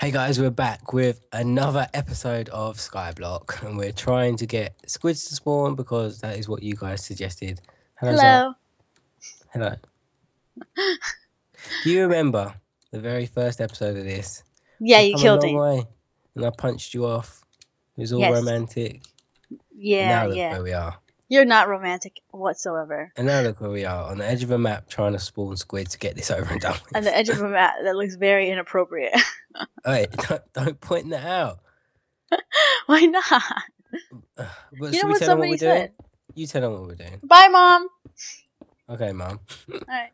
Hey guys, we're back with another episode of Skyblock, and we're trying to get squids to spawn because that is what you guys suggested. Hello. Hello. Do you remember the very first episode of this? Yeah, you killed me. And I punched you off. It was all romantic. Yeah, now look where we are. You're not romantic whatsoever. And now look where we are, on the edge of a map, trying to spawn squid to get this over and done with. On the edge of a map that looks very inappropriate. Hey, don't point that out. Why not? You know what somebody said? You tell them what we're doing. Bye, Mom. Okay, Mom. All right.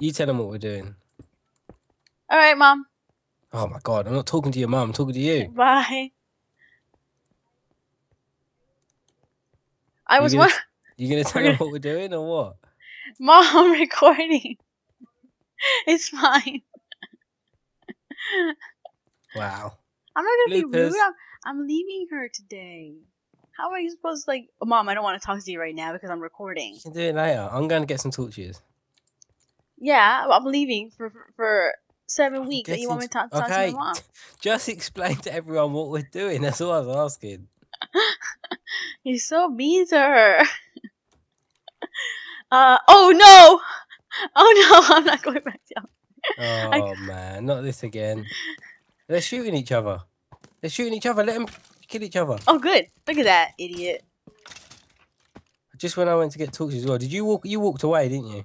You tell them what we're doing. All right, Mom. Oh, my God. I'm not talking to your mom. I'm talking to you. Bye. You gonna tell them what we're doing or what? Mom, I'm recording. It's fine. Wow. I'm not gonna be rude. I'm leaving her today. How am I supposed to, like? Oh, Mom, I don't want to talk to you right now because I'm recording. You can do it later. I'm going to get some torches. Yeah, I'm leaving for 7 weeks. And you want me to talk to your mom? Just explain to everyone what we're doing. That's all I was asking. You're so mean to her. Oh no! Oh no! I'm not going back down. Oh man, not this again. They're shooting each other. They're shooting each other. Let them kill each other. Oh good. Look at that, idiot. Just when I went to get torches as well. Did you walk? You walked away, didn't you?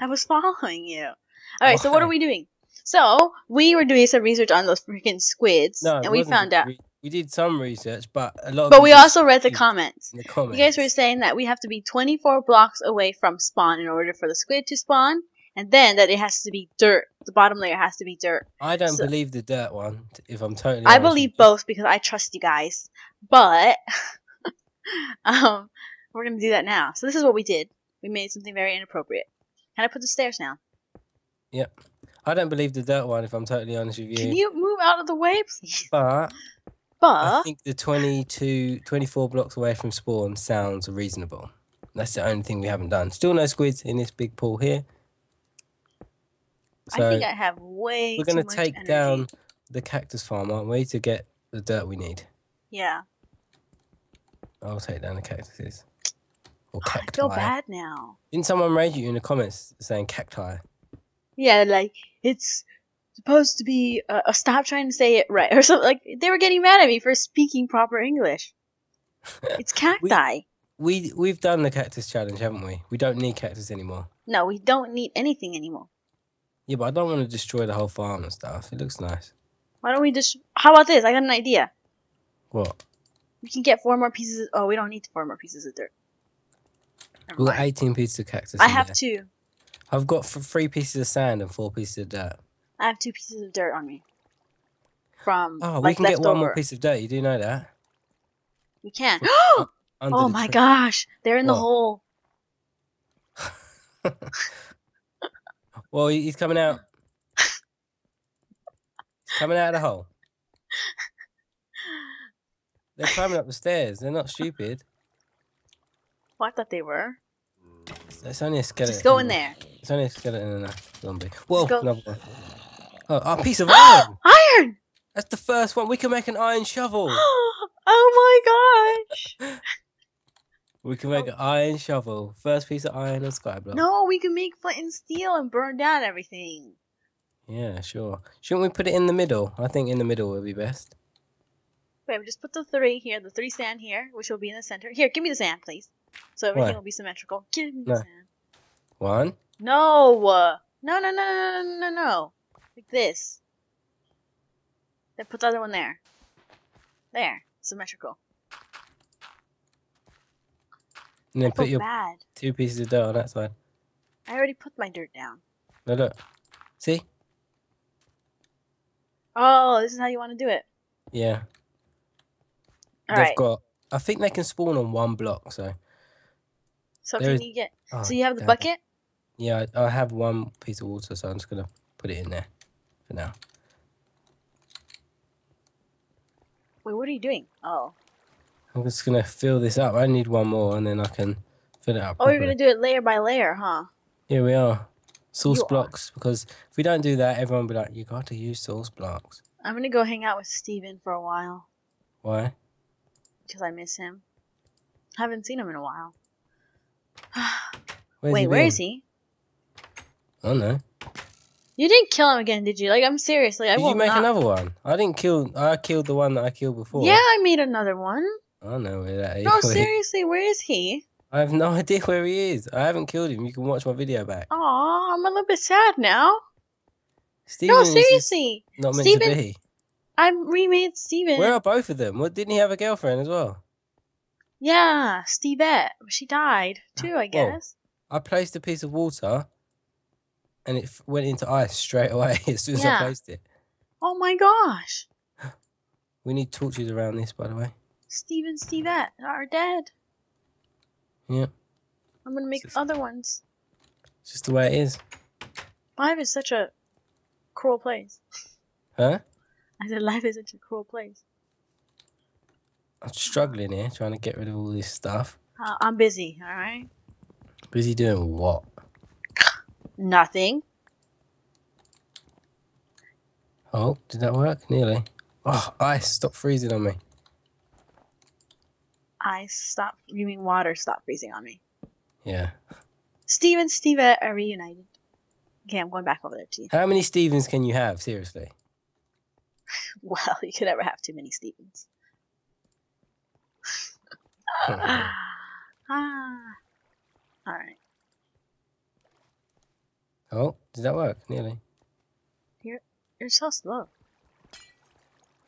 I was following you. All right. Oh, so what are we doing? So we were doing some research on those freaking squids, and we found out. We did some research, but a lot of... But we also read the comments. You guys were saying that we have to be 24 blocks away from spawn in order for the squid to spawn, and then that it has to be dirt. The bottom layer has to be dirt. I don't believe the dirt one, if I'm totally honest. I believe both because I trust you guys, but we're going to do that now. So this is what we did. We made something very inappropriate. Can I put the stairs now? Yep. I don't believe the dirt one, if I'm totally honest with you. Can you move out of the way, please? But I think the 24 blocks away from spawn sounds reasonable. That's the only thing we haven't done. Still no squids in this big pool here. So I think I have way too much energy. We're going to take down the cactus farm, aren't we, to get the dirt we need? Yeah. I'll take down the cactuses. Or cacti. I feel bad now. Didn't someone raid you in the comments saying cacti? Yeah, like, it's... supposed to be stop trying to say it right or something. Like they were getting mad at me for speaking proper English. It's cacti. we've done the cactus challenge, haven't we? We don't need cactus anymore. No, we don't need anything anymore. Yeah, but I don't want to destroy the whole farm and stuff. It looks nice. Why don't we just? How about this? I got an idea. What? We can get 4 more pieces. Oh, we don't need 4 more pieces of dirt. We've got 18 pieces of cactus. I have 2. I've got 3 pieces of sand and 4 pieces of dirt. I have 2 pieces of dirt on me. From like, we can get 1 more piece of dirt. You do know that? We can. Oh my gosh! They're in the hole. Well, he's coming out. He's coming out of the hole. They're climbing up the stairs. They're not stupid. Well, I thought they were. It's only a skeleton. Just go in there. It's only a skeleton and a zombie. Whoa! Another one. Oh, a piece of iron! Iron! That's the first one. We can make an iron shovel. Oh my gosh! We can make an iron shovel. First piece of iron on Skyblock. No, we can make flint and steel and burn down everything. Yeah, sure. Shouldn't we put it in the middle? I think in the middle would be best. Wait, we just put the 3 here, the 3 sand here, which will be in the center. Here, give me the sand, please. So everything will be symmetrical. Give me the sand. 1. No! No, no, no, no, no, no, no. Like this. Then put the other one there. There. Symmetrical. And then put your 2 pieces of dirt on that side. I already put my dirt down. No, look. See? Oh, this is how you want to do it. Yeah. Alright. They've got... I think they can spawn on 1 block, so... So can you get... So you have the bucket? Yeah, I have 1 piece of water, so I'm just going to put it in there for now. Wait, what are you doing? Oh. I'm just going to fill this up. I need 1 more, and then I can fill it up. Oh, you're going to do it layer by layer, huh? Here we are. Source blocks, because if we don't do that, everyone will be like, you got to use source blocks. I'm gonna go hang out with Steven for a while. Why? Because I miss him. Haven't seen him in a while. Wait, where is he? I don't know. You didn't kill him again, did you? Like, I'm serious. Like, did you make another one? I didn't kill. I killed the one that I killed before. Yeah, I made another one. I don't know where that is. No, seriously, where is he? I have no idea where he is. I haven't killed him. You can watch my video back. Aw, I'm a little bit sad now. Steven, no, seriously. Not meant Steven, to be. I remade Steven. Where are both of them? What, didn't he have a girlfriend as well? Yeah, Steve-ette. She died too, I guess. Well, I placed a piece of water and it went into ice straight away as soon as I placed it. Oh my gosh. We need torches around this, by the way. Steve and Steve-ette are dead. Yeah. I'm going to make other ones. It's just the way it is. Life is such a cruel place. Huh? I said life is such a cruel place. I'm struggling here, trying to get rid of all this stuff. I'm busy, alright? Busy doing what? Nothing. Oh, did that work? Nearly. Oh, ice stopped freezing on me. You mean water stopped freezing on me? Yeah. Steve and Steve-ette are reunited. Okay, I'm going back over there to you. How many Stevens can you have, seriously? Well, you could never have too many Stevens. Alright. Oh, did that work? Nearly. You're so slow.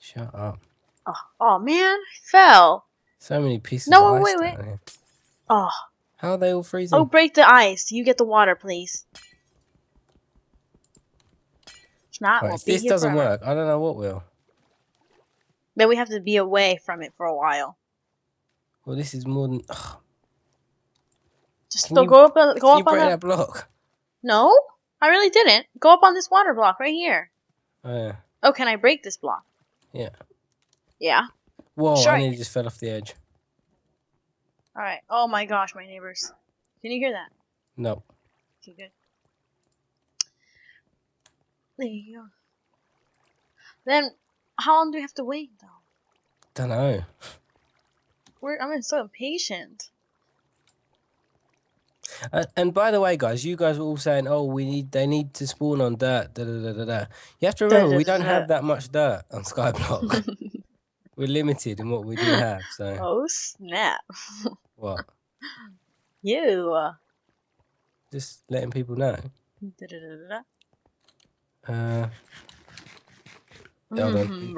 Shut up. Oh man, I fell. So many pieces of ice. No, wait, wait. Oh. How are they all freezing? Oh, break the ice. You get the water, please. If not, we'll be here forever. If this doesn't work, I don't know what will. Then we have to be away from it for a while. Well, this is more than... Ugh. Just go up on that block. No, I really didn't. Go up on this water block right here. Oh, yeah. Oh, can I break this block? Yeah. Yeah. Whoa, sure. I nearly just fell off the edge. Alright. Oh my gosh, my neighbors. Can you hear that? No. Okay, good. There you go. Then, how long do we have to wait, though? Don't know. I'm so impatient. And by the way, guys, you guys were all saying, oh, they need to spawn on dirt, da-da-da-da-da. You have to remember, we don't have that much dirt on Skyblock. We're limited in what we do have, so... Oh, snap. What? You. Just letting people know. Hold on.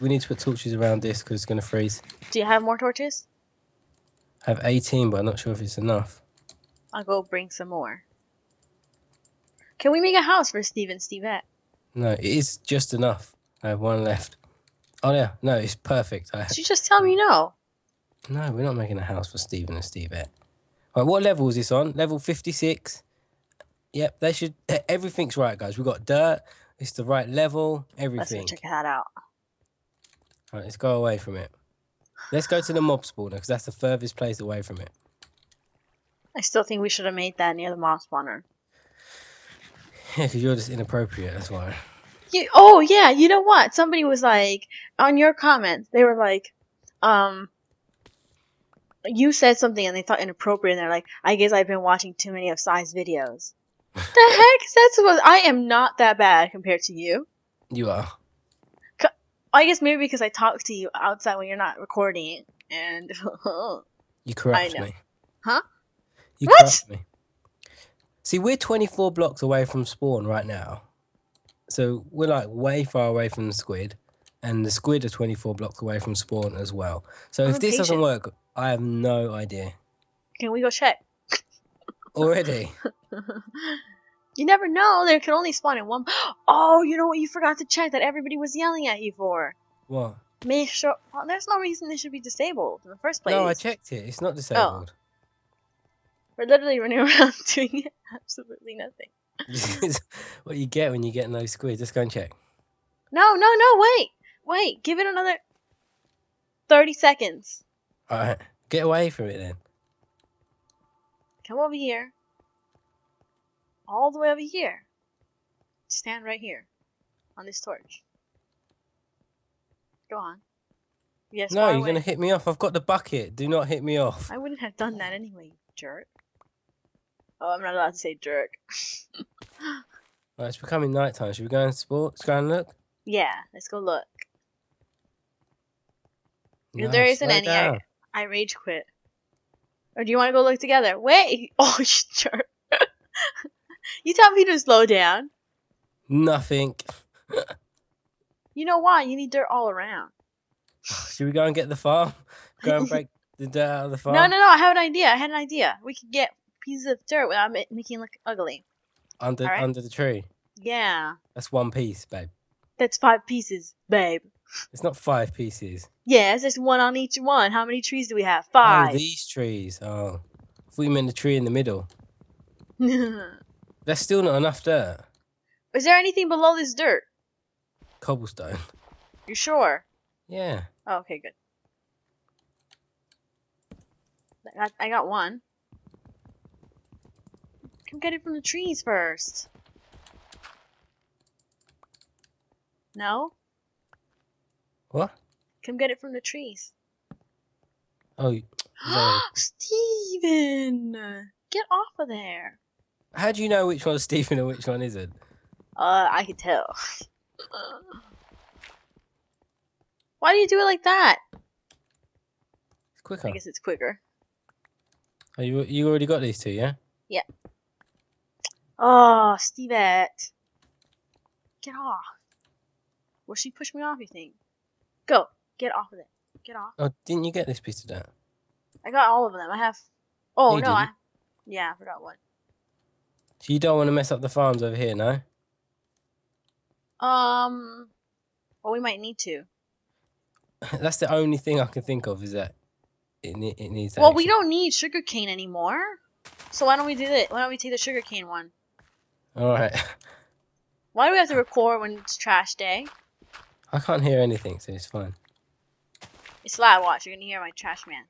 We need to put torches around this because it's going to freeze. Do you have more torches? I have 18, but I'm not sure if it's enough. I'll go bring some more. Can we make a house for Steve and Steve-ette? No, it is just enough. I have one left. Oh, yeah. No, it's perfect. Did you just tell me no? No, we're not making a house for Steven and Steve-ette. Right, what level is this on? Level 56. Yep, they should... Everything's right, guys. We've got dirt. It's the right level. Everything. Let's check that out. All right, let's go away from it. Let's go to the mob spawner, because that's the furthest place away from it. I still think we should have made that near the mob spawner. Yeah, because you're just inappropriate. That's why... Oh, yeah, you know what? Somebody was like, on your comments, they were like, you said something and they thought inappropriate, and they're like, I guess I've been watching too many of Si's videos. The heck? I am not that bad compared to you. You are. I guess maybe because I talk to you outside when you're not recording, and... You corrupt me. Huh? You corrupt me. See, we're 24 blocks away from spawn right now. So we're like way far away from the squid, and the squid are 24 blocks away from spawn as well. So if this doesn't work, I have no idea. Can we go check? Already? You never know. They can only spawn in one. Oh, you know what? You forgot to check that everybody was yelling at you for. What? Make sure. Well, there's no reason they should be disabled in the first place. No, I checked it. It's not disabled. Oh. We're literally running around doing absolutely nothing. What you get when you get no squid. Just go and check. No, wait, give it another 30 seconds. Alright, get away from it then. Come over here. All the way over here. Stand right here on this torch. Go on. Yes. No, you're going to hit me off. I've got the bucket. Do not hit me off. I wouldn't have done that anyway, you jerk. Oh, I'm not allowed to say jerk. Right, it's becoming nighttime. Should we go and go and look? Yeah, let's go look. No, there isn't any. I rage quit. Or do you want to go look together? Wait! Oh, you jerk. You tell me to slow down. Nothing. You know why? You need dirt all around. Should we go and get the farm? Go and break the dirt out of the farm? No, no, no. I have an idea. I had an idea. We could get pieces of dirt without making it look ugly. Under the tree? Yeah. That's one piece, babe. That's 5 pieces, babe. It's not 5 pieces. Yes, there's one on each one. How many trees do we have? 5. Oh, these trees. Oh. If we meant the tree in the middle. There's still not enough dirt. Is there anything below this dirt? Cobblestone. You sure? Yeah. Oh, okay, good. I got one. Come get it from the trees first. No? What? Come get it from the trees. Oh. No. Steven! Get off of there. How do you know which one's Steven and which one isn't? I can tell. Why do you do it like that? It's quicker. I guess it's quicker. Oh, you already got these two, yeah? Yeah. Oh, Steve-ette. Get off. Will she push me off, you think? Go. Get off of it. Get off. Oh, didn't you get this piece of dirt? I got all of them. I have... Oh, no. Yeah, I forgot one. So you don't want to mess up the farms over here, no? Well, we might need to. That's the only thing I can think of is that it needs that. Well, we don't need sugarcane anymore. So why don't we do that? Why don't we take the sugarcane one? All right. Why do we have to record when it's trash day? I can't hear anything, so it's fine. It's loud. Watch, you're gonna hear my trash man.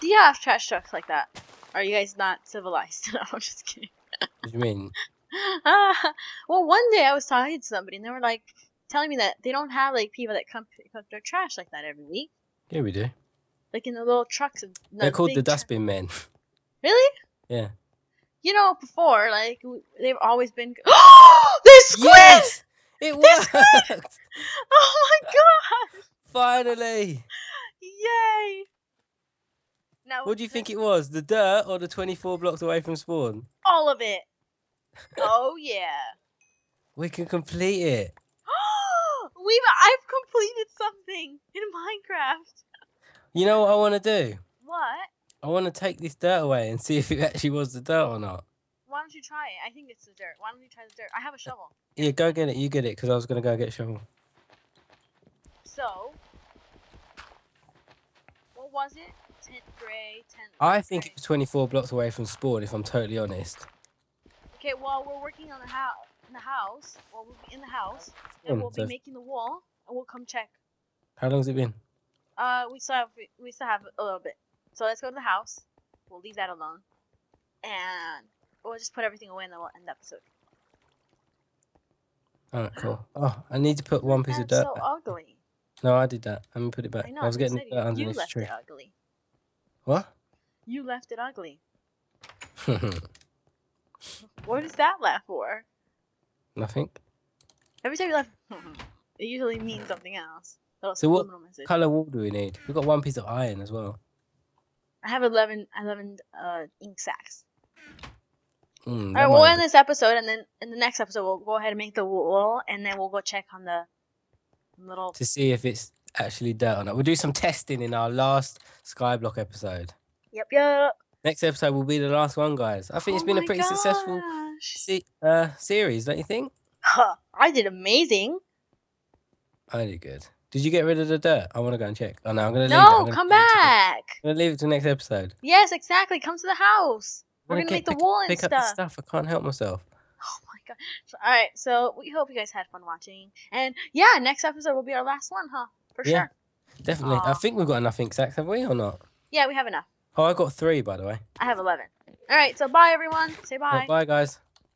Do you have trash trucks like that? Are you guys not civilized? No, I'm just kidding. What do you mean? Well, one day I was talking to somebody, and they were like telling me that they don't have like people that come pick up their trash like that every week. Yeah, we do. Like in the little trucks. And they're called the dustbin men. Really? Yeah. You know, before like they've always been. Oh, they squid! Yes, it worked. Oh my god! Finally! Yay! Now, what do you think it was? The dirt or the 24 blocks away from spawn? All of it. Oh yeah. We can complete it. I've completed something in Minecraft. You know what I want to do? What? I want to take this dirt away and see if it actually was the dirt or not. Why don't you try it? I think it's the dirt. Why don't you try the dirt? I have a shovel. Yeah, go get it. You get it, because I was going to go get a shovel. So, what was it? 10 gray, 10... I think it was 24 blocks away from spawn, if I'm totally honest. Okay, well, we're working on the house. In the house, well, we'll be in the house, and we'll be making the wall, and we'll come check. How long's it been? We still have a little bit. So let's go to the house. We'll leave that alone, and we'll just put everything away, and then we'll end the episode. Alright, cool. Oh, I need to put one piece of dirt. So ugly. No, I did that. I'm gonna put it back. I know, I was getting dirt underneath the tree. You left it ugly. What? You left it ugly. What is that laugh for? Nothing. Every time you laugh, it usually means something else. So what colour wall do we need? We've got one piece of iron as well. I have 11 ink sacks. Alright, we'll end this episode, and then in the next episode we'll go ahead and make the wall, and then we'll go check on the little... To see if it's actually dirt or not. We'll do some testing in our last Skyblock episode. Yep, yep. Next episode will be the last one, guys. I think it's been a pretty successful... series, don't you think? I did amazing. I did good. Did you get rid of the dirt? I want to go and check. Oh no, I'm gonna leave it. No, come back. I'm gonna leave it to the next episode. Yes, exactly. Come to the house. We're gonna make the wall and stuff. Pick up the stuff. I can't help myself. Oh my god! All right, so we hope you guys had fun watching, and yeah, next episode will be our last one, huh? For sure. Yeah, definitely. Aww. I think we've got enough ink sacks, have we, or not? Yeah, we have enough. Oh, I got 3, by the way. I have 11. All right, so bye everyone. Say bye. Well, bye guys.